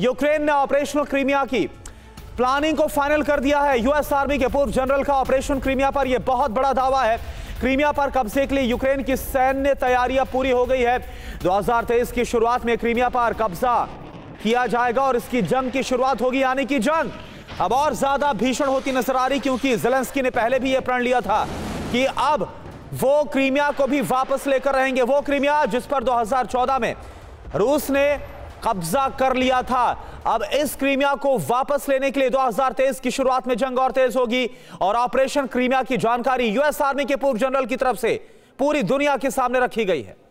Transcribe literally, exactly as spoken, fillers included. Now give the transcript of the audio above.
Ukraine ने operation Crimea की planning को फाइनल कर दिया है। यूएस आर्मी के पूर्व जनरल का ऑपरेशन क्रीमिया पर यह बहुत बड़ा दावा है। क्रीमिया पर कब्जे के लिए यूक्रेन की सैन्य तैयारियां पूरी हो गई है। दो हज़ार तेईस की शुरुआत में क्रीमिया पर कब्जा किया जाएगा और इसकी जंग की शुरुआत होगी, यानी कि जंग अब और ज्यादा भीषण होती नजर आ रही, क्योंकि ज़ेलेंस्की ने पहले भी यह प्रण लिया था कि अब वो क्रीमिया को भी वापस लेकर रहेंगे। वो क्रीमिया जिस पर दो हज़ार चौदह में रूस ने कब्जा कर लिया था, अब इस क्रीमिया को वापस लेने के लिए दो हज़ार तेईस की शुरुआत में जंग और तेज होगी। और ऑपरेशन क्रीमिया की जानकारी यूएस आर्मी के पूर्व जनरल की तरफ से पूरी दुनिया के सामने रखी गई है।